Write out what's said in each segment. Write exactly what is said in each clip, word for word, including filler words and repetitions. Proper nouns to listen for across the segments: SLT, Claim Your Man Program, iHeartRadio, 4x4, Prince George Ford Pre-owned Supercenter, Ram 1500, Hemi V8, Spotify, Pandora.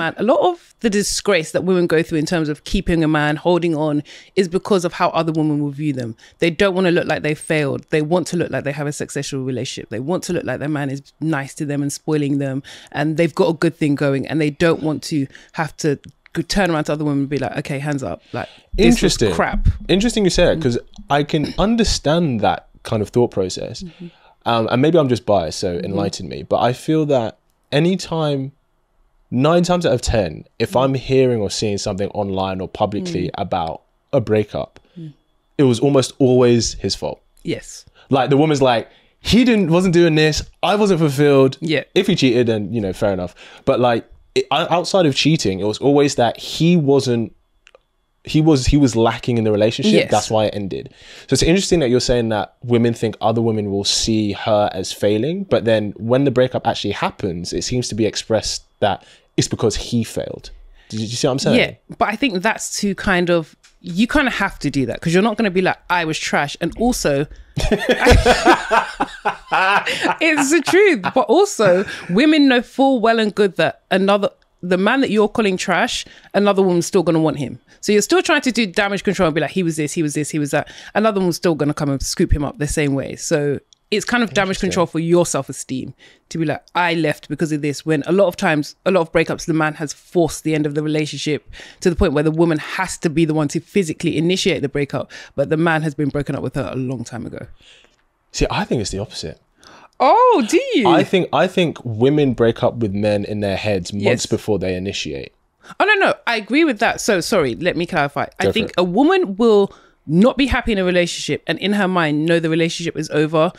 man, a lot of the disgrace that women go through in terms of keeping a man, holding on, is because of how other women will view them. They don't want to look like they failed. They want to look like they have a successful relationship. They want to look like their man is nice to them and spoiling them, and they've got a good thing going, and they don't want to have to could turn around to other women and be like, okay, hands up, like, this interesting is crap. Interesting you say that, because mm-hmm. I can understand that kind of thought process. Mm-hmm. Um, and maybe I'm just biased, so enlighten mm-hmm. me. But I feel that anytime, nine times out of ten, if mm-hmm. I'm hearing or seeing something online or publicly mm-hmm. about a breakup, mm-hmm. it was almost always his fault. Yes. Like, the woman's like, he didn't, wasn't doing this, I wasn't fulfilled. Yeah. If he cheated, then, you know, fair enough. But like, It, outside of cheating, it was always that he wasn't he was he was lacking in the relationship. Yes. That's why it ended. So it's interesting that you're saying that women think other women will see her as failing, but then when the breakup actually happens, it seems to be expressed that it's because he failed. Did you see what I'm saying? Yeah, but I think that's too kind of, you kind of have to do that, because you're not going to be like, I was trash. And also, it's the truth. But also, women know full well and good that another, the man that you're calling trash, another woman's still going to want him. So you're still trying to do damage control and be like, he was this, he was this, he was that. Another one's still going to come and scoop him up the same way. So it's kind of damage control for your self-esteem to be like, I left because of this, when a lot of times, a lot of breakups, the man has forced the end of the relationship to the point where the woman has to be the one to physically initiate the breakup, but the man has been broken up with her a long time ago. See, I think it's the opposite. Oh, do you? I think, I think women break up with men in their heads months yes. before they initiate. Oh, no, no, I agree with that. So, sorry, let me clarify. Go I think it. a woman will not be happy in a relationship and in her mind know the relationship is over.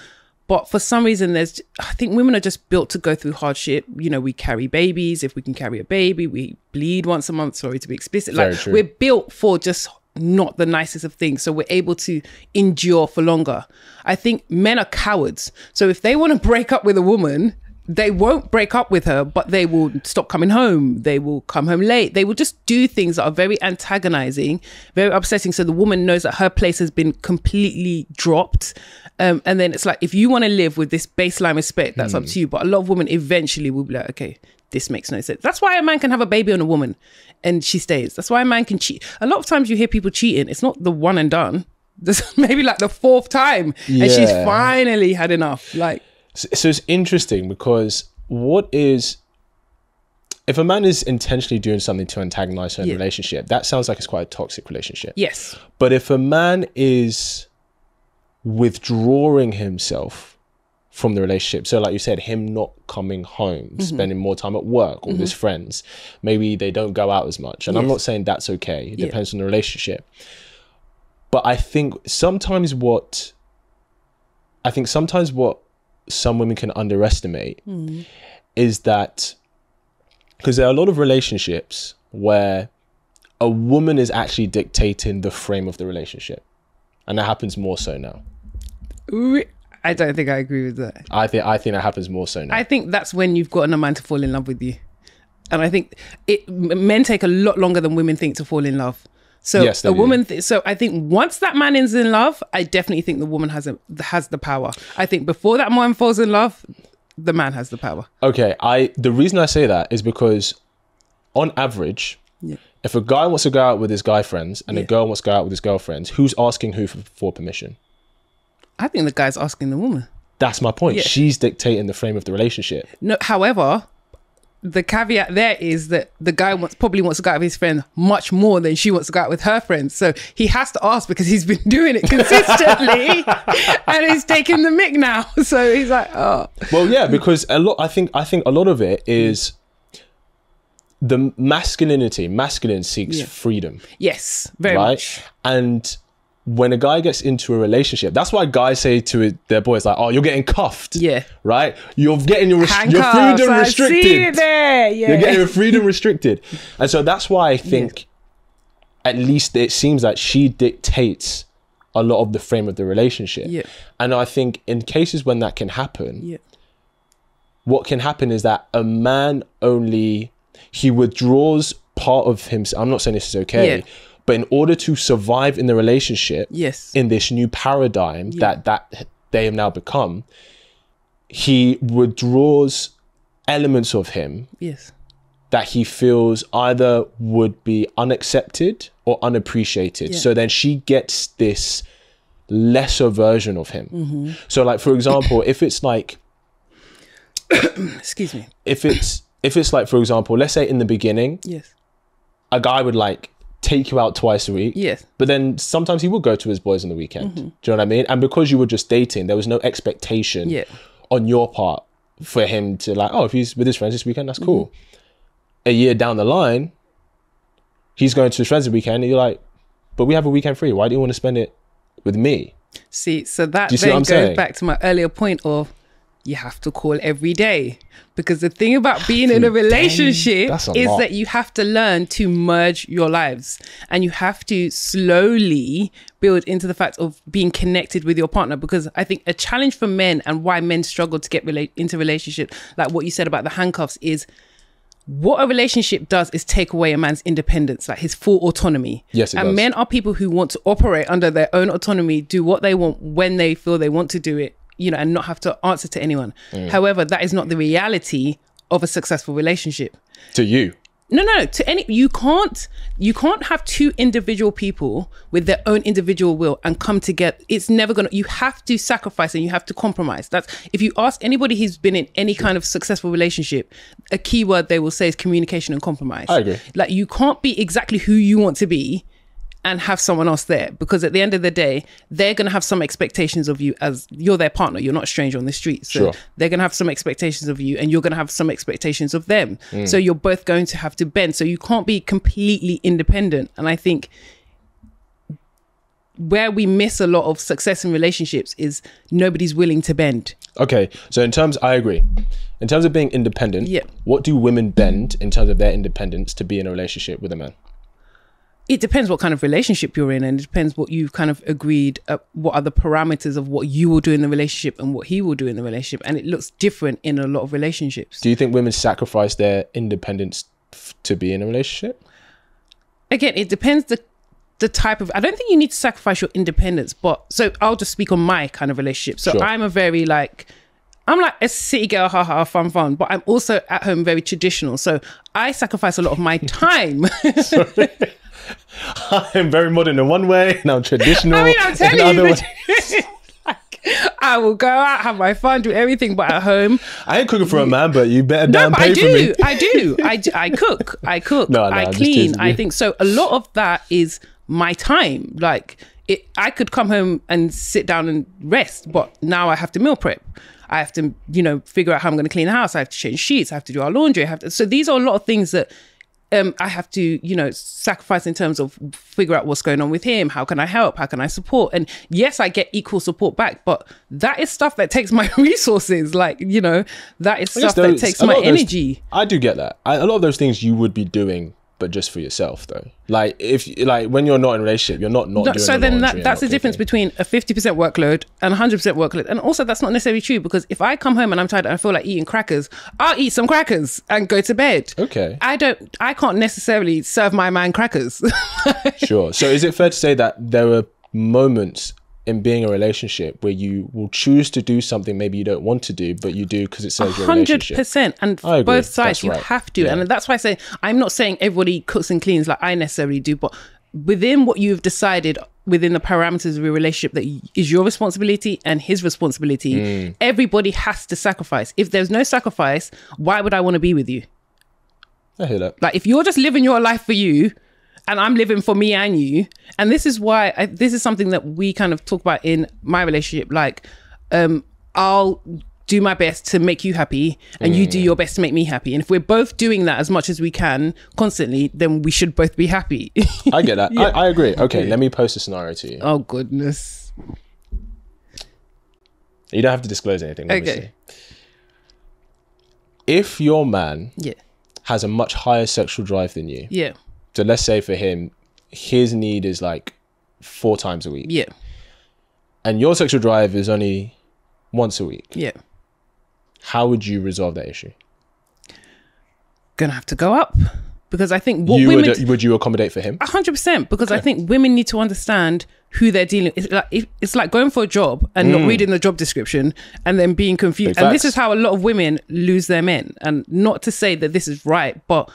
But for some reason, there's, I think women are just built to go through hardship. You know, we carry babies. If we can carry a baby, we bleed once a month. Sorry to be explicit. Very like true. We're built for just not the nicest of things. So we're able to endure for longer. I think men are cowards. So if they want to break up with a woman, they won't break up with her, but they will stop coming home. They will come home late. They will just do things that are very antagonizing, very upsetting. So the woman knows that her place has been completely dropped. Um, and then it's like, if you want to live with this baseline respect, that's mm. up to you. But a lot of women eventually will be like, okay, this makes no sense. That's why a man can have a baby on a woman and she stays. That's why a man can cheat. A lot of times you hear people cheating. It's not the one and done. There's maybe like the fourth time yeah. and she's finally had enough. Like, so it's interesting, because what is, if a man is intentionally doing something to antagonize her in yeah. a relationship, that sounds like it's quite a toxic relationship. Yes. But if a man is withdrawing himself from the relationship, so like you said, him not coming home, mm-hmm. spending more time at work or mm-hmm. with his friends, maybe they don't go out as much. And yes. I'm not saying that's okay. It yeah. depends on the relationship. But I think sometimes what, I think sometimes what, some women can underestimate mm. is that, because there are a lot of relationships where a woman is actually dictating the frame of the relationship, and that happens more so now. I don't think I agree with that. I think I think that happens more so now. I think that's when you've gotten a man to fall in love with you, and I think it men take a lot longer than women think to fall in love. So yes, a woman, th so I think once that man is in love, I definitely think the woman has, a, has the power. I think before that man falls in love, the man has the power. Okay, I the reason I say that is because on average, yeah. if a guy wants to go out with his guy friends and yeah. a girl wants to go out with his girlfriends, who's asking who for, for permission? I think the guy's asking the woman. That's my point. Yeah. She's dictating the frame of the relationship. No, however, the caveat there is that the guy wants, probably wants to go out with his friend much more than she wants to go out with her friends. So he has to ask, because he's been doing it consistently and he's taking the mick now. So he's like, oh. Well, yeah, because a lot, I think, I think a lot of it is the masculinity. Masculine seeks yeah. freedom. Yes, very right? much. And when a guy gets into a relationship, that's why guys say to their boys, like, oh, you're getting cuffed. Yeah. Right? You're getting your, rest your freedom I restricted. See you there. Yeah. You're getting your freedom restricted. And so that's why I think, yeah. at least it seems like she dictates a lot of the frame of the relationship. Yeah. And I think in cases when that can happen, yeah. what can happen is that a man only, he withdraws part of himself. I'm not saying this is okay. Yeah. But in order to survive in the relationship, yes. in this new paradigm yeah. that, that they have now become, he withdraws elements of him yes. that he feels either would be unaccepted or unappreciated. Yeah. So then she gets this lesser version of him. Mm-hmm. So like, for example, if it's like, excuse me, if it's, if it's like, for example, let's say in the beginning, yes, a guy would like take you out twice a week. Yes. But then sometimes he would go to his boys on the weekend. Mm-hmm. Do you know what I mean? And because you were just dating, there was no expectation yeah. on your part for him to like, oh, if he's with his friends this weekend, that's mm-hmm. cool. A year down the line, he's going to his friends the weekend and you're like, but we have a weekend free. Why do you want to spend it with me? See, so that then goes saying? back to my earlier point of you have to call every day, because the thing about being in a relationship a is lot. that you have to learn to merge your lives, and you have to slowly build into the fact of being connected with your partner. Because I think a challenge for men and why men struggle to get relate into relationship, like what you said about the handcuffs, is what a relationship does is take away a man's independence, like his full autonomy. Yes, it and does. Men are people who want to operate under their own autonomy, do what they want when they feel they want to do it, you know, and not have to answer to anyone. Mm. However, that is not the reality of a successful relationship. To you. No, no, to any, you can't, you can't have two individual people with their own individual will and come together. It's never gonna, you have to sacrifice and you have to compromise. That's, if you ask anybody who's been in any kind of successful relationship, a key word they will say is communication and compromise. I agree. Like, you can't be exactly who you want to be and have someone else there, because at the end of the day, they're going to have some expectations of you as you're their partner. You're not a stranger on the street. So sure. they're going to have some expectations of you and you're going to have some expectations of them. Mm. So you're both going to have to bend. So you can't be completely independent. And I think where we miss a lot of success in relationships is nobody's willing to bend. Okay. So in terms, I agree. In terms of being independent, yeah. what do women bend in terms of their independence to be in a relationship with a man? It depends what kind of relationship you're in, and it depends what you've kind of agreed, uh, what are the parameters of what you will do in the relationship and what he will do in the relationship. And it looks different in a lot of relationships. Do you think women sacrifice their independence f to be in a relationship? Again, it depends the the type of, I don't think you need to sacrifice your independence, but so I'll just speak on my kind of relationship. So sure. I'm a very like, I'm like a city girl, haha, fun, fun. But I'm also at home very traditional. So I sacrifice a lot of my time. Sorry. I'm very modern in one way and I'm traditional. I mean, I'm telling you, like, I will go out, have my fun, do everything, but at home I ain't cooking for a man, but you better damn no, pay I do, for me. I do, I do, I cook, I cook, no, no, I clean, I think. So a lot of that is my time. Like it, I could come home and sit down and rest, but now I have to meal prep. I have to, you know, figure out how I'm going to clean the house. I have to change sheets. I have to do our laundry. I have to, so these are a lot of things that Um, I have to, you know, sacrifice in terms of figure out what's going on with him. How can I help? How can I support? And yes, I get equal support back, but that is stuff that takes my resources. Like, you know, that is stuff those, that takes my energy. Those, I do get that. I, a lot of those things you would be doing, but just for yourself though. Like if, like when you're not in a relationship, you're not not no, doing So then that, that's the cooking. difference between a fifty percent workload and a hundred percent workload. And also that's not necessarily true, because if I come home and I'm tired and I feel like eating crackers, I'll eat some crackers and go to bed. Okay. I don't, I can't necessarily serve my man crackers. Sure. So is it fair to say that there are moments in being a relationship where you will choose to do something maybe you don't want to do, but you do because it serves your relationship? one hundred percent. And both sides, you have to. Yeah. And that's why I say, I'm not saying everybody cooks and cleans like I necessarily do, but within what you've decided, within the parameters of your relationship that is your responsibility and his responsibility, mm. everybody has to sacrifice. If there's no sacrifice, why would I want to be with you? I hear that. Like if you're just living your life for you, and I'm living for me and you. And this is why, I, this is something that we kind of talk about in my relationship. Like, um, I'll do my best to make you happy and mm. you do your best to make me happy. And if we're both doing that as much as we can constantly, then we should both be happy. I get that. Yeah. I, I agree. Okay, yeah. Let me post a scenario to you. Oh, goodness. You don't have to disclose anything, obviously. Okay. If your man yeah. has a much higher sexual drive than you. Yeah. So let's say for him, his need is like four times a week. Yeah. And your sexual drive is only once a week. Yeah. How would you resolve that issue? Gonna have to go up, because I think what you women... Would, would you accommodate for him? one hundred percent, because okay. I think women need to understand who they're dealing with. It's like, it's like going for a job and mm. not reading the job description and then being confused. Big and facts. This is how a lot of women lose their men. And not to say that this is right, but...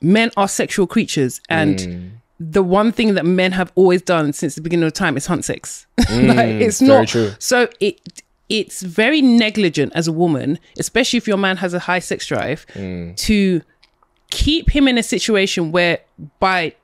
men are sexual creatures, and mm. the one thing that men have always done since the beginning of time is hunt sex. Mm, like, it's not true. So it it's very negligent as a woman, especially if your man has a high sex drive, mm. to keep him in a situation where by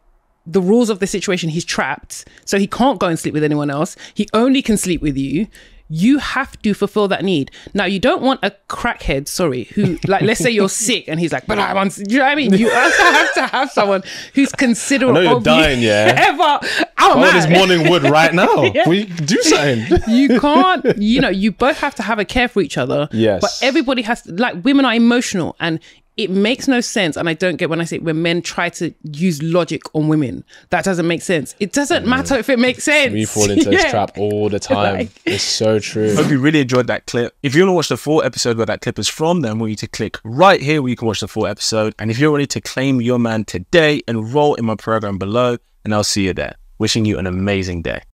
the rules of the situation he's trapped, so he can't go and sleep with anyone else. He only can sleep with you. You have to fulfill that need. Now, you don't want a crackhead, sorry, who, like, let's say you're sick and he's like, but I'm on, you know what I mean? You also have to have someone who's considerate. I know you're dying, you yeah. ever. Oh, man. This morning wood right now. Yeah. We do something. You can't, you know, you both have to have a care for each other. Yes. But everybody has to, like, women are emotional, and it makes no sense. And I don't get when I say when men try to use logic on women. That doesn't make sense. It doesn't mm. matter if it makes sense. We fall into yeah. this trap all the time. Like, it's so true. I hope you really enjoyed that clip. If you want to watch the full episode where that clip is from, then we need to click right here where you can watch the full episode. And if you're ready to claim your man today, enroll in my program below, and I'll see you there. Wishing you an amazing day.